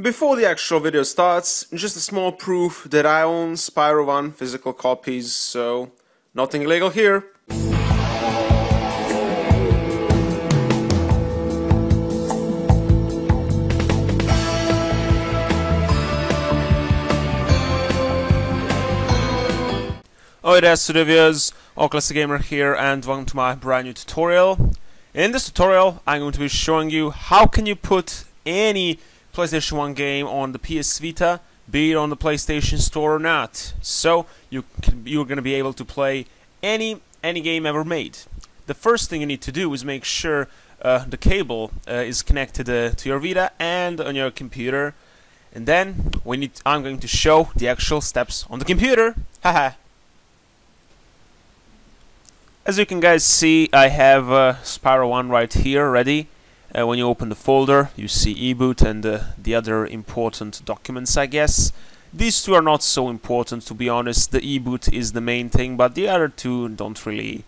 Before the actual video starts, just a small proof that I own Spyro 1 physical copies, so nothing illegal here. Hello there, studio viewers, OldClassicGamer here and welcome to my brand new tutorial. In this tutorial I'm going to be showing you how can you put any PlayStation 1 game on the PS Vita, be it on the PlayStation Store or not. So you're going to be able to play any game ever made. The first thing you need to do is make sure the cable is connected to your Vita and on your computer, and then I'm going to show the actual steps on the computer. Haha. As you can guys see, I have Spyro 1 right here ready. When you open the folder, you see eBoot and the other important documents, I guess. These two are not so important, to be honest. The eBoot is the main thing, but the other two don't really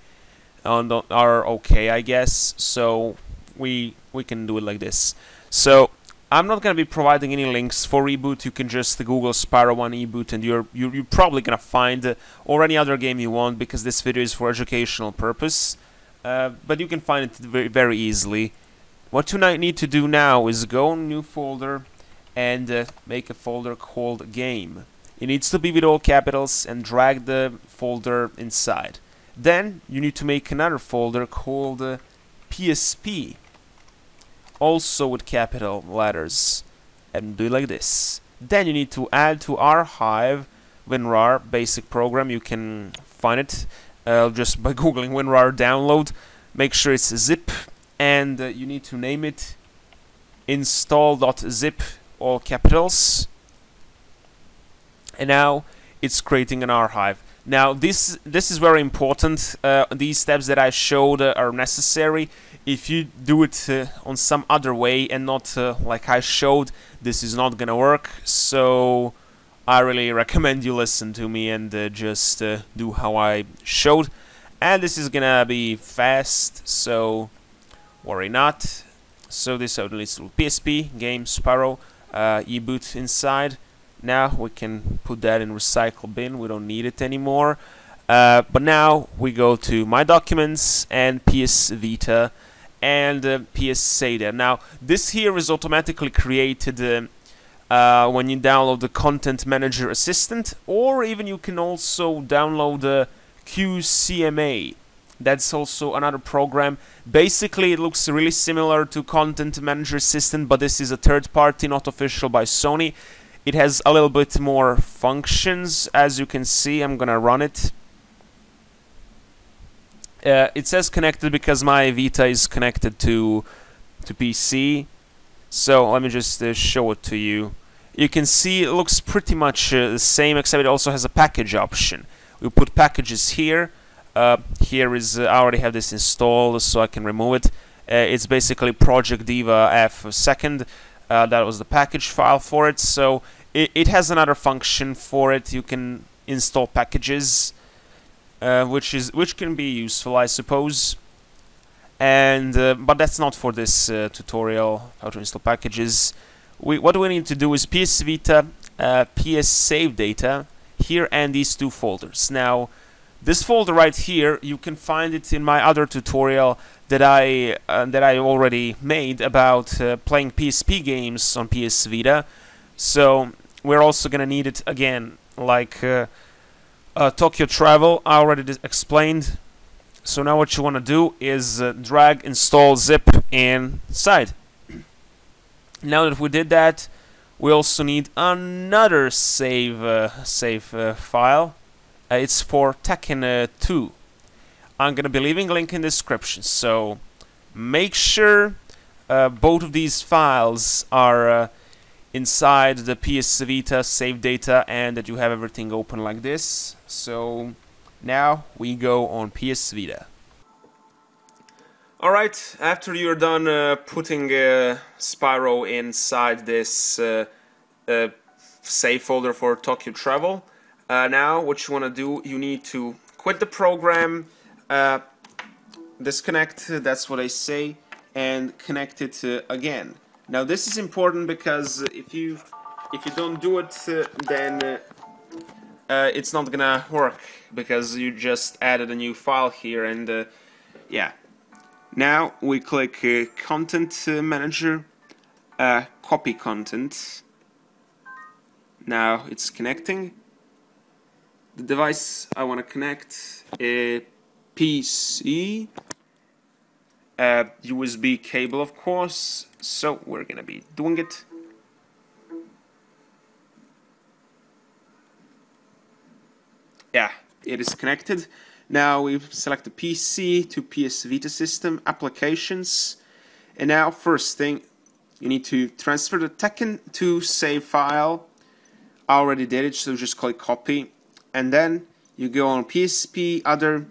are okay, I guess. So we can do it like this. So I'm not going to be providing any links for eBoot. You can just Google Spyro 1 eBoot and you're probably going to find or any other game you want, because this video is for educational purpose. But you can find it very, very easily. What you need to do now is go on new folder and make a folder called game. It needs to be with all capitals, and drag the folder inside. Then you need to make another folder called PSP. Also with capital letters, and do it like this. Then you need to add to archive WinRAR basic program. You can find it just by googling WinRAR download. Make sure it's a zip, and you need to name it install.zip, all capitals. And now it's creating an archive. Now this is very important. These steps that I showed are necessary. If you do it on some other way and not like I showed, this is not gonna work. So I really recommend you listen to me and just do how I showed. And this is gonna be fast, so worry not. So this only is PSP, game, Spyro, eBoot inside. Now we can put that in Recycle Bin, we don't need it anymore. But now we go to My Documents and PS Vita and PS Vita. Now this here is automatically created when you download the Content Manager Assistant, or even you can also download the QCMA. That's also another program. Basically it looks really similar to Content Manager Assistant, but this is a third party, not official by Sony. It has a little bit more functions, as you can see. I'm gonna run it. It says connected because my Vita is connected to PC. So let me just show it to you. You can see it looks pretty much the same, except it also has a package option. We put packages here. Here is I already have this installed, so I can remove it. It's basically Project Diva F second. That was the package file for it, so it has another function for it. You can install packages, which can be useful, I suppose. And but that's not for this tutorial. How to install packages? What we need to do is PS Vita, PS Save Data here, and these two folders. Now, this folder right here, you can find it in my other tutorial that I already made about playing PSP games on PS Vita. So we're also gonna need it again, like Tokyo Travel, I already explained. So now what you wanna do is drag install zip inside. Now that we did that, we also need another save file. It's for Tekken 2. I'm gonna be leaving link in the description, so make sure both of these files are inside the PS Vita save data, and that you have everything open like this. So now we go on PS Vita. Alright, after you're done putting Spyro inside this save folder for Tokyo Travel, now what you wanna do, you need to quit the program, disconnect, that's what I say, and connect it again. Now this is important because if you don't do it, then it's not gonna work, because you just added a new file here, and yeah. Now we click Content Manager, Copy Content. Now it's connecting. The device I want to connect, a PC, a USB cable, of course, so we're gonna be doing it. Yeah, it is connected. Now we select the PC to PS Vita system, applications, and now first thing, you need to transfer the Tekken 2 save file. I already did it, so just click copy, and then you go on PSP, other,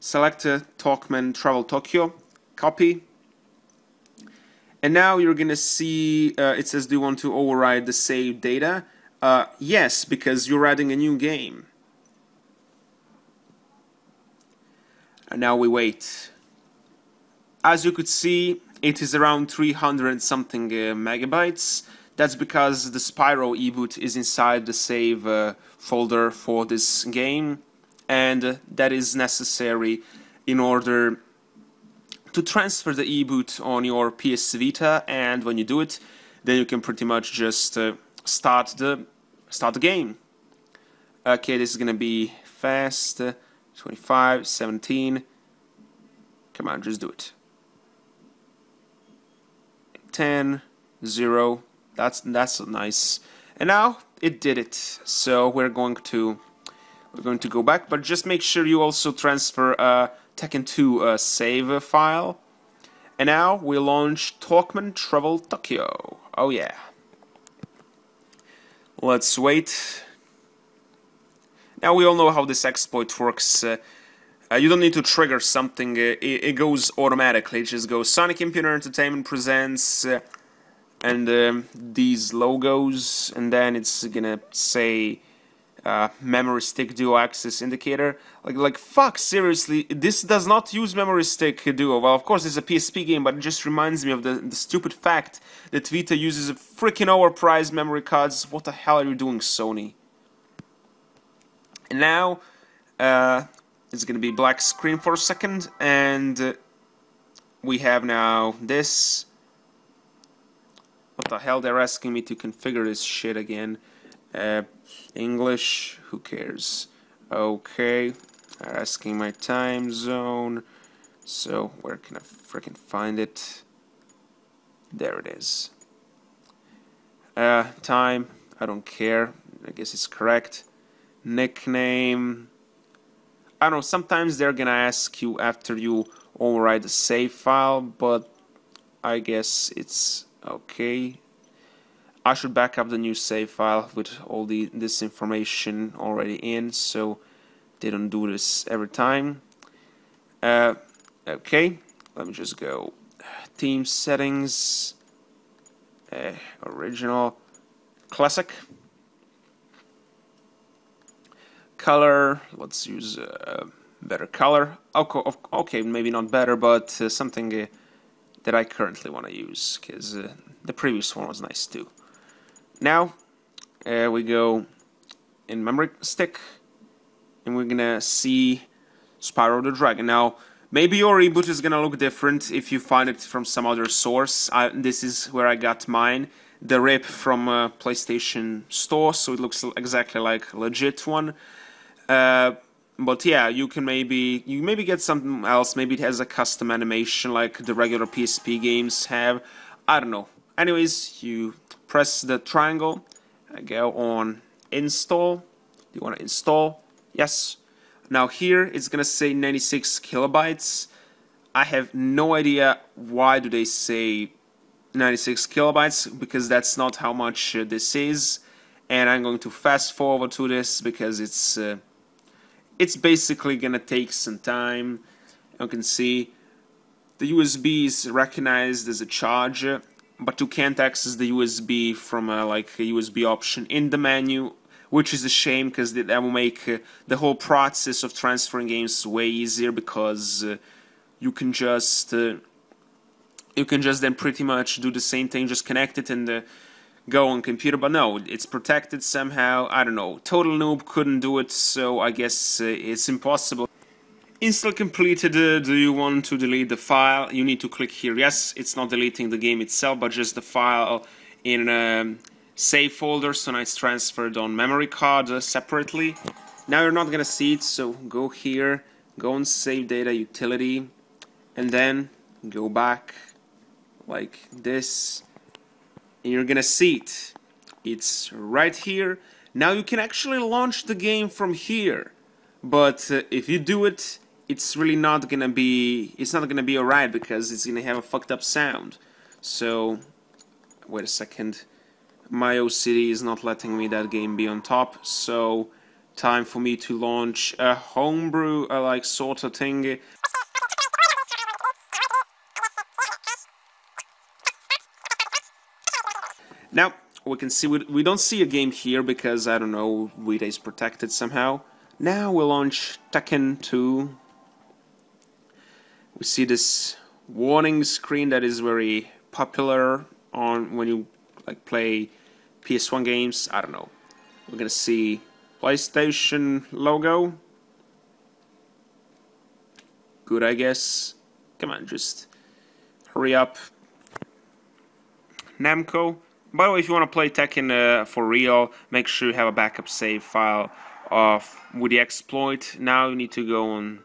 select Talkman Travel Tokyo, copy, and now you're gonna see it says, do you want to override the saved data? Yes, because you're adding a new game. And now we wait. As you could see, it is around 300 something megabytes. That's because the Spyro eBoot is inside the save folder for this game, and that is necessary in order to transfer the eBoot on your PS Vita. And when you do it, then you can pretty much just start the game. Okay, this is gonna be fast. 25, 17, come on, just do it. 10, 0, that's nice. And now it did it, so we're going to go back, but just make sure you also transfer Tekken 2 save file. And now we launch Talkman Travel Tokyo, oh yeah. Let's wait. Now we all know how this exploit works. You don't need to trigger something, it goes automatically. It just goes Sonic Computer Entertainment presents, and these logos, and then it's gonna say memory stick duo access indicator. Like fuck, seriously, this does not use memory stick duo. Well, of course it's a PSP game, but it just reminds me of the stupid fact that Vita uses a freaking overpriced memory cards. What the hell are you doing, Sony? And now it's gonna be black screen for a second, and we have now this. What the hell, they're asking me to configure this shit again. English, who cares? Okay, they're asking my time zone, so where can I freaking find it? There it is. Time, I don't care, I guess it's correct. Nickname, I don't know, sometimes they're gonna ask you after you override the save file, but I guess it's okay. I should back up the new save file with all this information already in, so they don't do this every time. Okay, let me just go team settings, original, classic. Color, let's use a better color. Okay, maybe not better, but something that I currently want to use, because the previous one was nice too. Now we go in memory stick, and we're gonna see Spyro the Dragon. Now maybe your reboot is gonna look different if you find it from some other source. This is where I got mine, the rip from PlayStation Store, so it looks exactly like a legit one. But yeah, you maybe get something else. Maybe it has a custom animation like the regular PSP games have. I don't know. Anyways, you press the triangle, go on install. Do you want to install? Yes. Now here it's gonna say 96 kilobytes. I have no idea why do they say 96 kilobytes, because that's not how much this is. And I'm going to fast forward to this because it's basically gonna take some time. You can see the USB is recognized as a charger, but you can't access the USB from a USB option in the menu, which is a shame, because that will make the whole process of transferring games way easier, because you can just you can just then pretty much do the same thing, just connect it and go on computer. But no, it's protected somehow. I don't know. Total noob, couldn't do it, so I guess it's impossible. Install completed. Do you want to delete the file? You need to click here. Yes, it's not deleting the game itself, but just the file in save folder. So now it's transferred on memory card separately. Now you're not gonna see it, so go here, go on save data utility, and then go back like this, and you're gonna see it. It's right here. Now you can actually launch the game from here, but if you do it, it's really not gonna be, it's not gonna be alright, because it's gonna have a fucked up sound. So wait a second, my OCD is not letting me that game be on top, so time for me to launch a homebrew like sort of thing. Now we can see, we don't see a game here because I don't know, Vita is protected somehow. Now we'll launch Tekken 2. We see this warning screen that is very popular on when you like play PS1 games. I don't know. We're gonna see PlayStation logo. Good, I guess. Come on, just hurry up. Namco. By the way, if you want to play Tekken for real, make sure you have a backup save file of with the exploit. Now you need to go on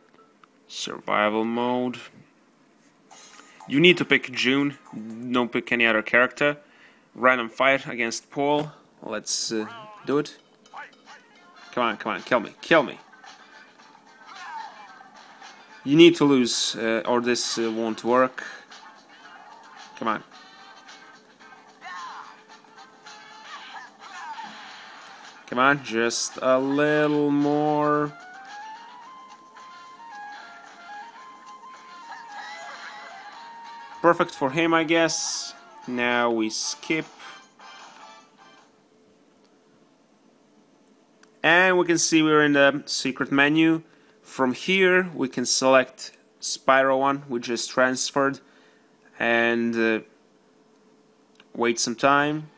survival mode. You need to pick June, don't pick any other character. Random fight against Paul. Let's do it. Come on, come on, kill me, kill me. You need to lose or this won't work. Come on. Come on, just a little more. Perfect for him, I guess. Now we skip. And we can see we're in the secret menu. From here, we can select Spyro 1, we just transferred, and wait some time.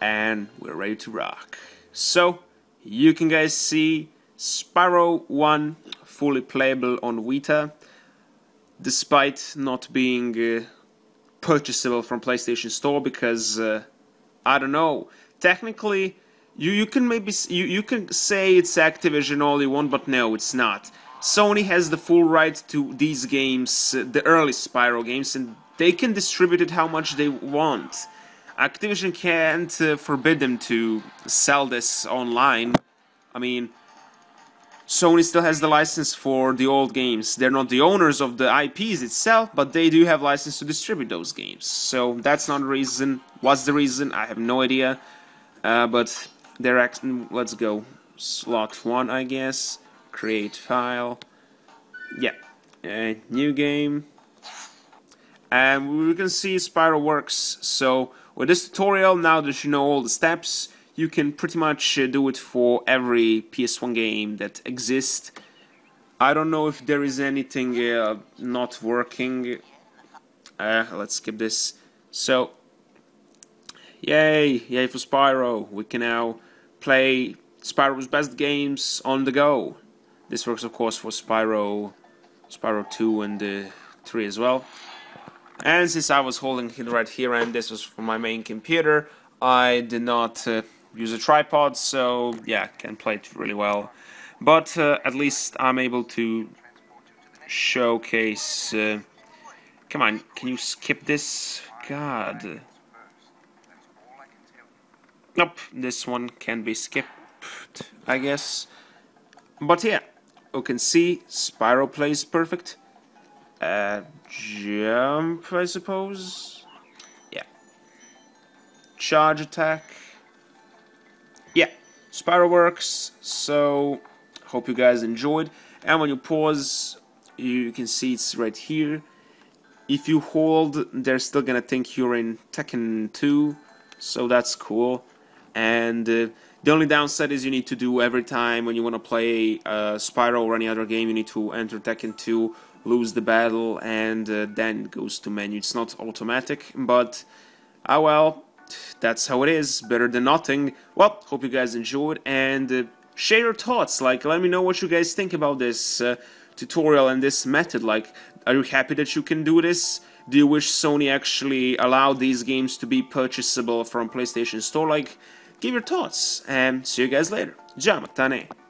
And we're ready to rock. So, you can guys see Spyro 1 fully playable on Vita, despite not being purchasable from PlayStation Store, because, I don't know, technically, you can maybe, you can say it's Activision all you want, but no, it's not. Sony has the full right to these games, the early Spyro games, and they can distribute it how much they want. Activision can't forbid them to sell this online. I mean, Sony still has the license for the old games. They're not the owners of the IPs itself, but they do have license to distribute those games. So that's not the reason. What's the reason? I have no idea. But they're let's go. Slot 1, I guess. Create file. Yeah. New game. And we can see Spyro works, so with this tutorial, now that you know all the steps, you can pretty much do it for every PS1 game that exists. I don't know if there is anything not working. Let's skip this. So, yay, yay for Spyro. We can now play Spyro's best games on the go. This works, of course, for Spyro 2 and 3 as well. And since I was holding it right here and this was for my main computer, I did not use a tripod, so yeah, can play it really well. But at least I'm able to showcase... come on, can you skip this? God. Nope, this one can be skipped, I guess. But yeah, you can see Spyro plays perfect. Jump, I suppose. Yeah. Charge attack. Yeah, Spyro works. So, hope you guys enjoyed. And when you pause, you can see it's right here. If you hold, they're still gonna think you're in Tekken 2. So that's cool. And the only downside is you need to do every time when you want to play Spyro or any other game, you need to enter Tekken 2 lose the battle, and then it goes to menu. It's not automatic, but ah well, that's how it is. Better than nothing. Well, hope you guys enjoyed, and share your thoughts. Like, let me know what you guys think about this tutorial and this method. Like, are you happy that you can do this? Do you wish Sony actually allowed these games to be purchasable from PlayStation Store? Like, give your thoughts, and see you guys later. Jamatane.